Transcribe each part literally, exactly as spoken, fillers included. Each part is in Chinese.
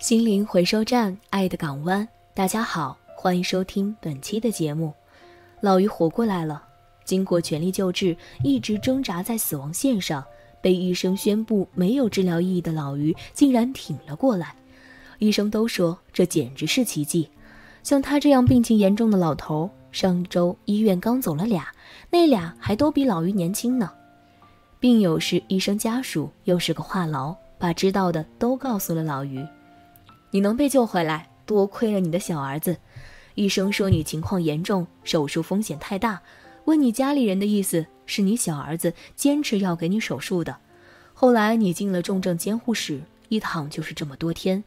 心灵回收站，爱的港湾。大家好，欢迎收听本期的节目。老于活过来了，经过全力救治，一直挣扎在死亡线上，被医生宣布没有治疗意义的老于竟然挺了过来。医生都说这简直是奇迹，像他这样病情严重的老头，上周医院刚走了俩，那俩还都比老于年轻呢。病友是医生家属，又是个话痨，把知道的都告诉了老于。你能被救回来，多亏了你的小儿子。医生说你情况严重，手术风险太大，问你家里人的意思是你小儿子坚持要给你手术的。后来你进了重症监护室，一躺就是这么多天。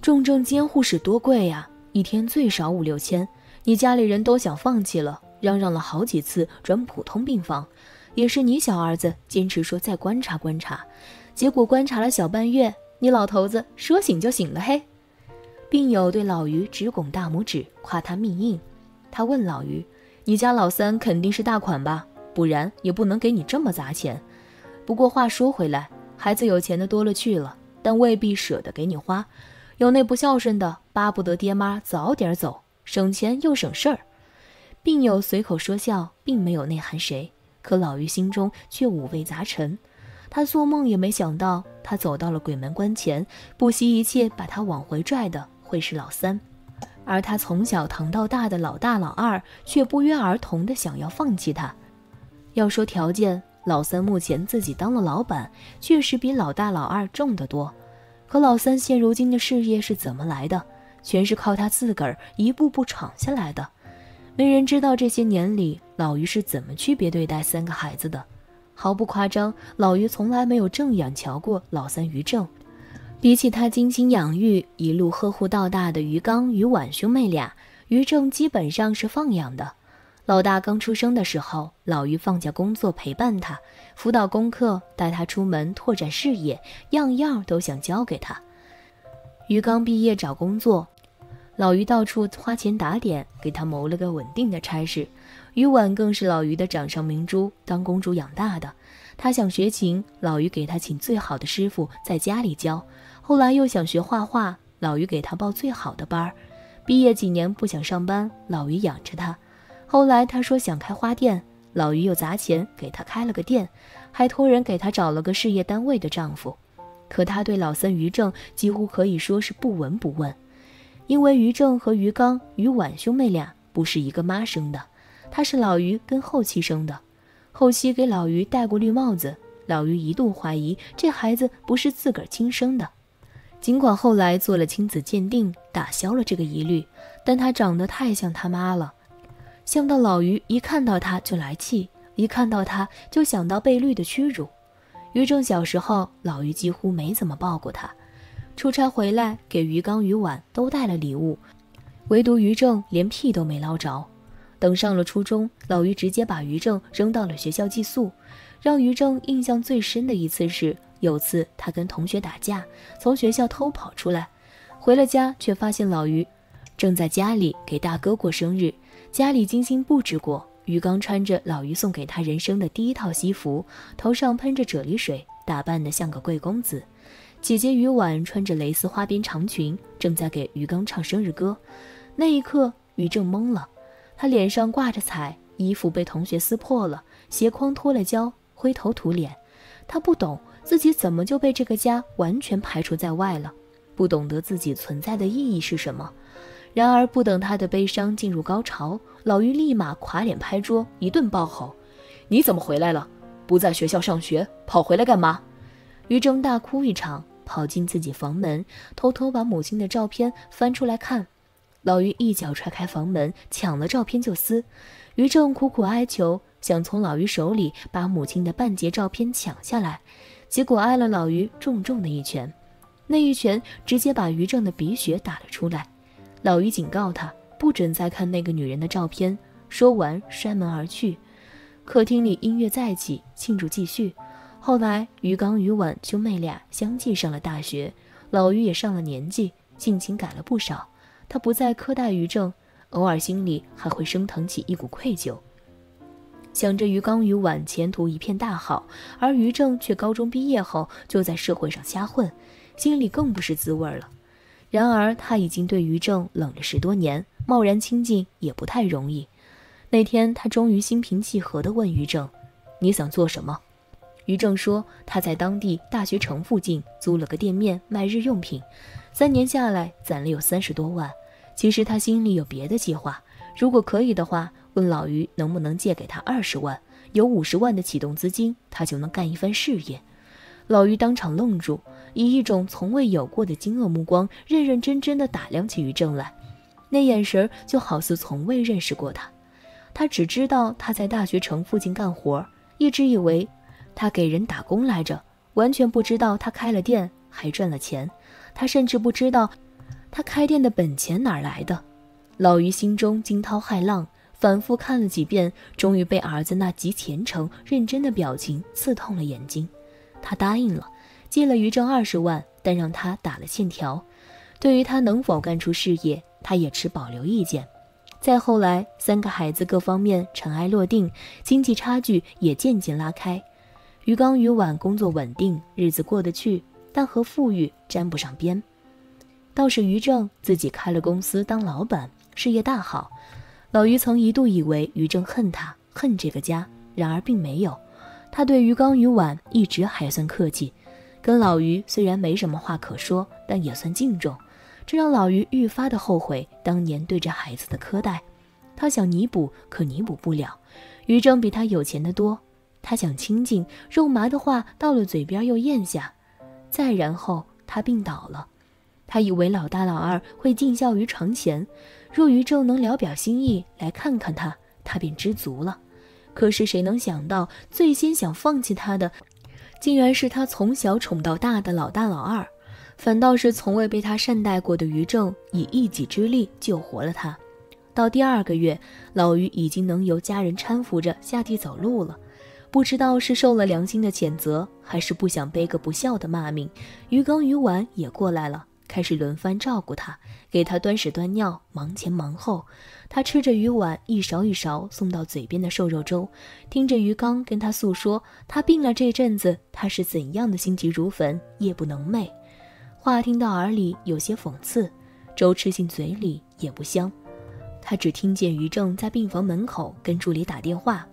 重症监护室多贵呀，一天最少五六千，你家里人都想放弃了，嚷嚷了好几次转普通病房。也是你小儿子坚持说再观察观察，结果观察了小半月，你老头子说醒就醒了嘿。病友对老于直拱大拇指，夸他命硬。他问老于，你家老三肯定是大款吧，不然也不能给你这么砸钱。不过话说回来，孩子有钱的多了去了，但未必舍得给你花，有那不孝顺的巴不得爹妈早点走，省钱又省事儿。病友随口说笑，并没有内涵谁，可老于心中却五味杂陈。他做梦也没想到，他走到了鬼门关前，不惜一切把他往回拽的会是老三，而他从小疼到大的老大老二却不约而同的想要放弃他。要说条件，老三目前自己当了老板，确实比老大老二挣得多，可老三现如今的事业是怎么来的，全是靠他自个儿一步步闯下来的。没人知道这些年里老于是怎么区别对待三个孩子的。毫不夸张，老于从来没有正眼瞧过老三于正。比起他精心养育一路呵护到大的于刚于婉兄妹俩，于正基本上是放养的。老大刚出生的时候，老于放下工作陪伴他，辅导功课，带他出门拓展视野，样样都想教给他。于刚毕业找工作，老于到处花钱打点，给他谋了个稳定的差事。于婉更是老于的掌上明珠，当公主养大的。她想学琴，老于给她请最好的师傅在家里教。后来又想学画画，老于给她报最好的班。毕业几年不想上班，老于养着她。后来她说想开花店，老于又砸钱给她开了个店，还托人给她找了个事业单位的丈夫。可她对老三于正几乎可以说是不闻不问。因为于正和于刚、于婉兄妹俩不是一个妈生的，她是老于跟后妻生的。后妻给老于戴过绿帽子，老于一度怀疑这孩子不是自个儿亲生的。尽管后来做了亲子鉴定，打消了这个疑虑，但他长得太像他妈了，像到老于一看到他就来气，一看到他就想到被绿的屈辱。于正小时候，老于几乎没怎么抱过他。出差回来给于刚于婉都带了礼物，唯独于正连屁都没捞着。等上了初中，老于直接把于正扔到了学校寄宿。让于正印象最深的一次是，有次他跟同学打架，从学校偷跑出来，回了家却发现老于正在家里给大哥过生日。家里精心布置过，于刚穿着老于送给他人生的第一套西服，头上喷着啫喱水，打扮得像个贵公子。姐姐于婉穿着蕾丝花边长裙，正在给于刚唱生日歌。那一刻于正懵了，他脸上挂着彩，衣服被同学撕破了，鞋框脱了胶，灰头土脸。他不懂自己怎么就被这个家完全排除在外了，不懂得自己存在的意义是什么。然而不等他的悲伤进入高潮，老于立马垮脸拍桌，一顿暴吼，你怎么回来了？不在学校上学，跑回来干嘛？于正大哭一场，跑进自己房门，偷偷把母亲的照片翻出来看。老于一脚踹开房门，抢了照片就撕。于正苦苦哀求，想从老于手里把母亲的半截照片抢下来，结果挨了老于重重的一拳。那一拳直接把于正的鼻血打了出来。老于警告他不准再看那个女人的照片，说完摔门而去。客厅里音乐再起，庆祝继续。后来于刚于婉兄妹俩相继上了大学，老于也上了年纪，性情改了不少。他不再苛待于正，偶尔心里还会升腾起一股愧疚，想着于刚于婉前途一片大好，而于正却高中毕业后就在社会上瞎混，心里更不是滋味了。然而他已经对于正冷了十多年，贸然亲近也不太容易。那天他终于心平气和地问于正：“你想做什么？”于正说：“他在当地大学城附近租了个店面卖日用品，三年下来攒了有三十多万。其实他心里有别的计划，如果可以的话，问老于能不能借给他二十万，有五十万的启动资金，他就能干一番事业。”老于当场愣住，以一种从未有过的惊愕目光，认认真真地打量起于正来，那眼神就好似从未认识过他。他只知道他在大学城附近干活，一直以为他给人打工来着，完全不知道他开了店还赚了钱。他甚至不知道他开店的本钱哪来的。老于心中惊涛骇浪，反复看了几遍，终于被儿子那极虔诚认真的表情刺痛了眼睛。他答应了，借了于正二十万，但让他打了欠条。对于他能否干出事业，他也持保留意见。再后来，三个孩子各方面尘埃落定，经济差距也渐渐拉开。于刚于婉工作稳定，日子过得去，但和富裕沾不上边。倒是于正自己开了公司当老板，事业大好。老于曾一度以为于正恨他，恨这个家，然而并没有。他对于刚于婉一直还算客气，跟老于虽然没什么话可说，但也算敬重。这让老于愈发的后悔当年对这孩子的苛待。他想弥补，可弥补不了。于正比他有钱得多。他想亲近，肉麻的话到了嘴边又咽下，再然后他病倒了。他以为老大老二会尽孝于床前，若于正能聊表心意来看看他，他便知足了。可是谁能想到，最先想放弃他的，竟然是他从小宠到大的老大老二，反倒是从未被他善待过的于正以一己之力救活了他。到第二个月，老于已经能由家人搀扶着下地走路了。不知道是受了良心的谴责，还是不想背个不孝的骂名，于刚于婉也过来了，开始轮番照顾他，给他端屎端尿，忙前忙后。他吃着于婉一勺一勺送到嘴边的瘦肉粥，听着于刚跟他诉说他病了这阵子他是怎样的心急如焚，夜不能寐。话听到耳里有些讽刺，粥吃进嘴里也不香。他只听见于正在病房门口跟助理打电话：“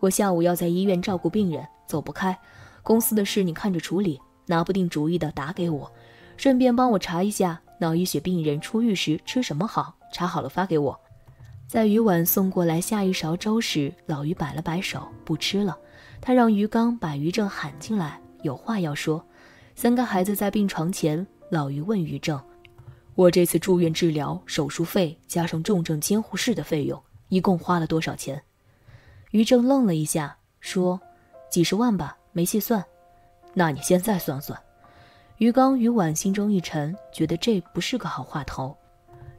我下午要在医院照顾病人，走不开。公司的事你看着处理，拿不定主意的打给我，顺便帮我查一下脑溢血病人出狱时吃什么好，查好了发给我。”在于婉送过来下一勺粥时，老于摆了摆手，不吃了。他让于刚把于正喊进来，有话要说。三个孩子在病床前，老于问于正：“我这次住院治疗，手术费加上重症监护室的费用，一共花了多少钱？”于正愣了一下，说：“几十万吧，没细算。”“那你现在算算。”于刚于婉心中一沉，觉得这不是个好话头。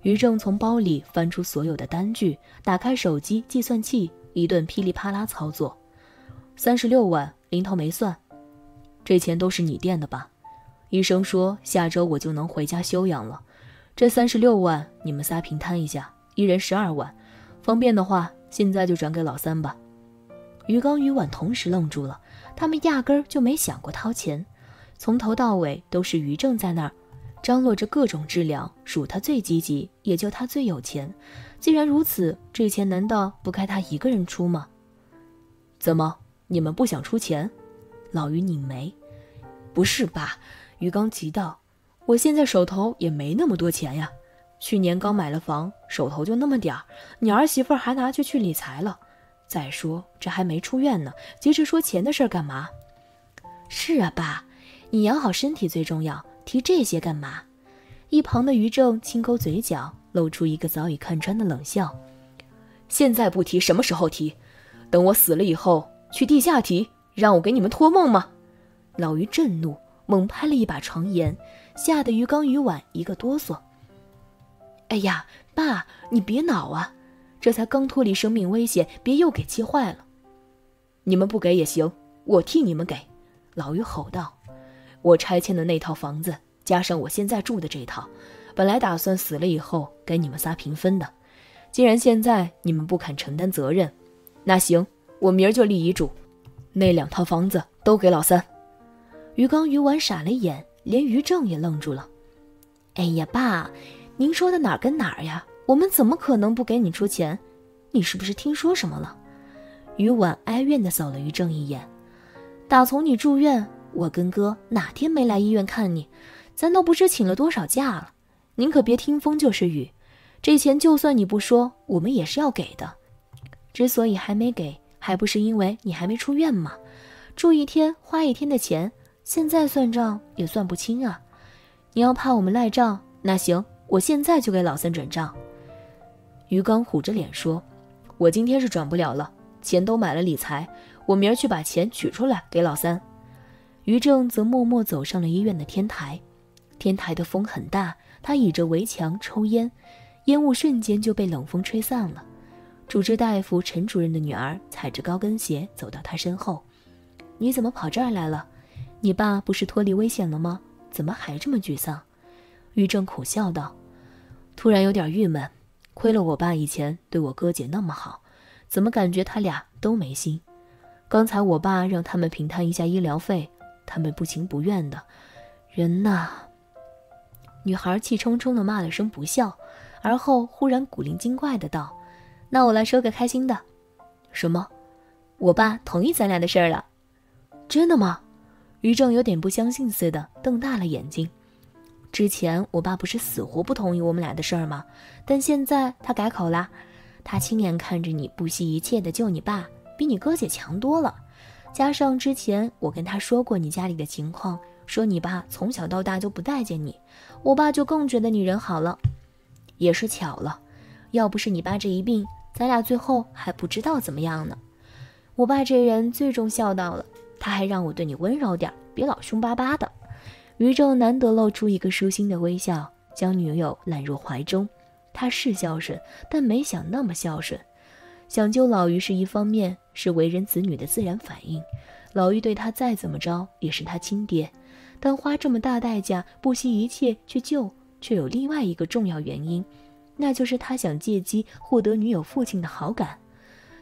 于正从包里翻出所有的单据，打开手机计算器，一顿噼里啪啦操作。“三十六万，零头没算。这钱都是你垫的吧？医生说下周我就能回家休养了。这三十六万你们仨平摊一下，一人十二万。方便的话，现在就转给老三吧。”于刚于婉同时愣住了，他们压根儿就没想过掏钱，从头到尾都是于正在那儿张罗着各种治疗，数他最积极，也就他最有钱。既然如此，这钱难道不该他一个人出吗？“怎么，你们不想出钱？”老于拧眉：“不是吧？”于刚急道：“我现在手头也没那么多钱呀，去年刚买了房，手头就那么点儿，你儿媳妇还拿去去理财了。再说这还没出院呢，急着说钱的事干嘛？”“是啊，爸，你养好身体最重要，提这些干嘛？”一旁的于正轻勾嘴角，露出一个早已看穿的冷笑：“现在不提，什么时候提？等我死了以后，去地下提，让我给你们托梦吗？”老于震怒，猛拍了一把床沿，吓得于刚于婉一个哆嗦。“哎呀，爸，你别恼啊，这才刚脱离生命危险，别又给气坏了。”“你们不给也行，我替你们给。”老于吼道。“我拆迁的那套房子，加上我现在住的这套，本来打算死了以后给你们仨平分的。既然现在你们不肯承担责任，那行，我明儿就立遗嘱，那两套房子都给老三。”于刚于婉傻了眼，连于正也愣住了。哎呀爸，您说的哪儿跟哪儿呀？我们怎么可能不给你出钱？你是不是听说什么了？于婉哀怨地扫了于正一眼。打从你住院，我跟哥哪天没来医院看你，咱都不知请了多少假了。您可别听风就是雨，这钱就算你不说，我们也是要给的。之所以还没给，还不是因为你还没出院吗？住一天花一天的钱，现在算账也算不清啊。你要怕我们赖账，那行，我现在就给老三转账。于刚虎着脸说，我今天是转不了了，钱都买了理财，我明儿去把钱取出来给老三。于正则默默走上了医院的天台。天台的风很大，他倚着围墙抽烟，烟雾瞬间就被冷风吹散了。主治大夫陈主任的女儿踩着高跟鞋走到他身后，你怎么跑这儿来了？你爸不是脱离危险了吗？怎么还这么沮丧？于正苦笑道，突然有点郁闷，亏了我爸以前对我哥姐那么好，怎么感觉他俩都没心。刚才我爸让他们平摊一下医疗费，他们不情不愿的。人呐！女孩气冲冲地骂了声不孝，而后忽然古灵精怪的道，那我来说个开心的。什么？我爸同意咱俩的事儿了。真的吗？于正有点不相信似的，瞪大了眼睛。之前我爸不是死活不同意我们俩的事儿吗？但现在他改口啦。他亲眼看着你不惜一切的救你爸，比你哥姐强多了。加上之前我跟他说过你家里的情况，说你爸从小到大就不待见你，我爸就更觉得你人好了。也是巧了，要不是你爸这一病，咱俩最后还不知道怎么样呢。我爸这人最重孝道了，他还让我对你温柔点，别老凶巴巴的。于正难得露出一个舒心的微笑，将女友揽入怀中。他是孝顺，但没想那么孝顺。想救老于是一方面，是为人子女的自然反应。老于对他再怎么着也是他亲爹，但花这么大代价，不惜一切去救，却有另外一个重要原因，那就是他想借机获得女友父亲的好感。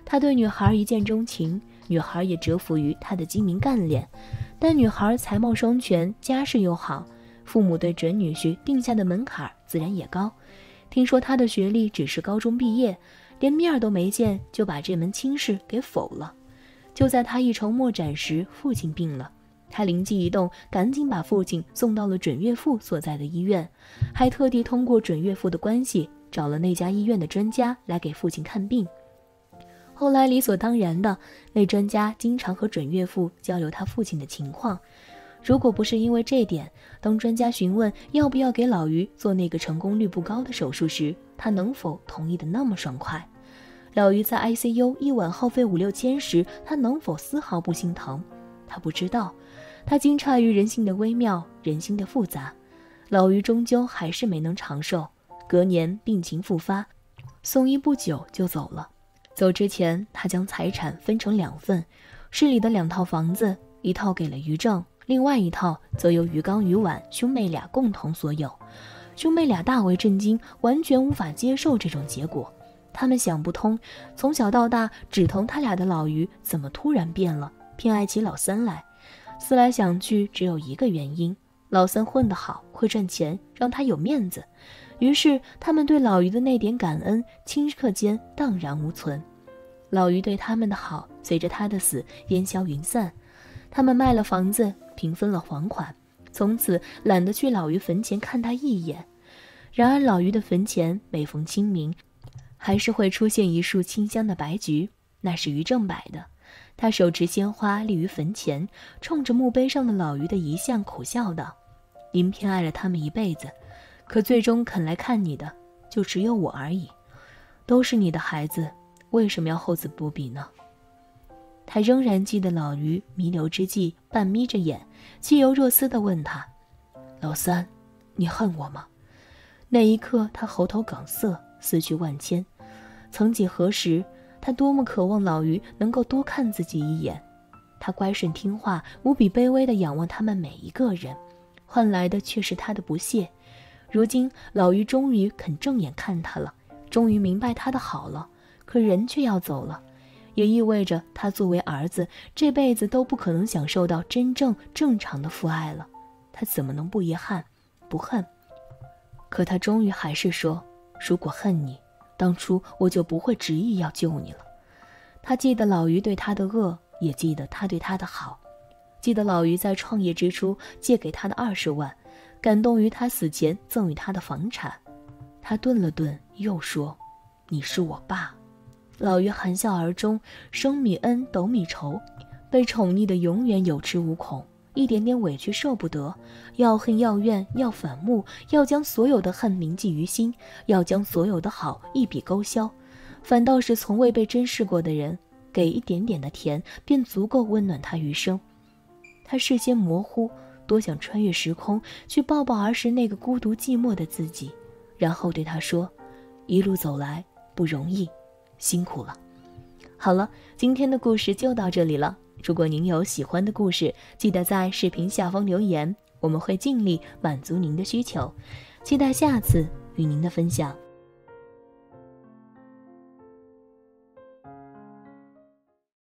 他对女孩一见钟情，女孩也折服于他的精明干练，但女孩才貌双全，家世又好，父母对准女婿定下的门槛自然也高。听说他的学历只是高中毕业，连面都没见就把这门亲事给否了。就在他一筹莫展时，父亲病了，他灵机一动，赶紧把父亲送到了准岳父所在的医院，还特地通过准岳父的关系找了那家医院的专家来给父亲看病。后来理所当然的，那专家经常和准岳父交流他父亲的情况。如果不是因为这点，当专家询问要不要给老于做那个成功率不高的手术时，他能否同意的那么爽快？老于在 I C U 一晚耗费五六千时，他能否丝毫不心疼？他不知道，他惊诧于人性的微妙，人心的复杂。老于终究还是没能长寿，隔年病情复发，送医不久就走了。走之前，他将财产分成两份，市里的两套房子，一套给了于正，另外一套则由于刚、于婉兄妹俩共同所有。兄妹俩大为震惊，完全无法接受这种结果。他们想不通，从小到大只疼他俩的老于怎么突然变了，偏爱起老三来。思来想去，只有一个原因，老三混得好，会赚钱，让他有面子。于是他们对老于的那点感恩，顷刻间荡然无存。老于对他们的好，随着他的死烟消云散。他们卖了房子，平分了还款，从此懒得去老于坟前看他一眼。然而老于的坟前每逢清明，还是会出现一束清香的白菊，那是于正摆的。他手持鲜花立于坟前，冲着墓碑上的老于的遗像苦笑道：“您偏爱了他们一辈子，可最终肯来看你的就只有我而已。都是你的孩子，为什么要厚此薄彼呢？”他仍然记得老于弥留之际半眯着眼，既犹若思地问他：“老三，你恨我吗？”那一刻，他喉头梗塞，思绪万千。曾几何时，他多么渴望老于能够多看自己一眼。他乖顺听话，无比卑微地仰望他们每一个人，换来的却是他的不屑。如今，老于终于肯正眼看他了，终于明白他的好了，可人却要走了。也意味着他作为儿子这辈子都不可能享受到真正正常的父爱了。他怎么能不遗憾不恨？可他终于还是说，如果恨你，当初我就不会执意要救你了。他记得老于对他的恶，也记得他对他的好，记得老于在创业之初借给他的二十万，感动于他死前赠与他的房产。他顿了顿，又说：“你是我爸。”老于含笑而终，生米恩，斗米仇，被宠溺的永远有恃无恐，一点点委屈受不得，要恨要怨要反目，要将所有的恨铭记于心，要将所有的好一笔勾销。反倒是从未被珍视过的人，给一点点的甜便足够温暖他余生。他视线模糊，多想穿越时空去抱抱儿时那个孤独寂寞的自己，然后对他说：“一路走来不容易，辛苦了。”好了，今天的故事就到这里了。如果您有喜欢的故事，记得在视频下方留言，我们会尽力满足您的需求。期待下次与您的分享。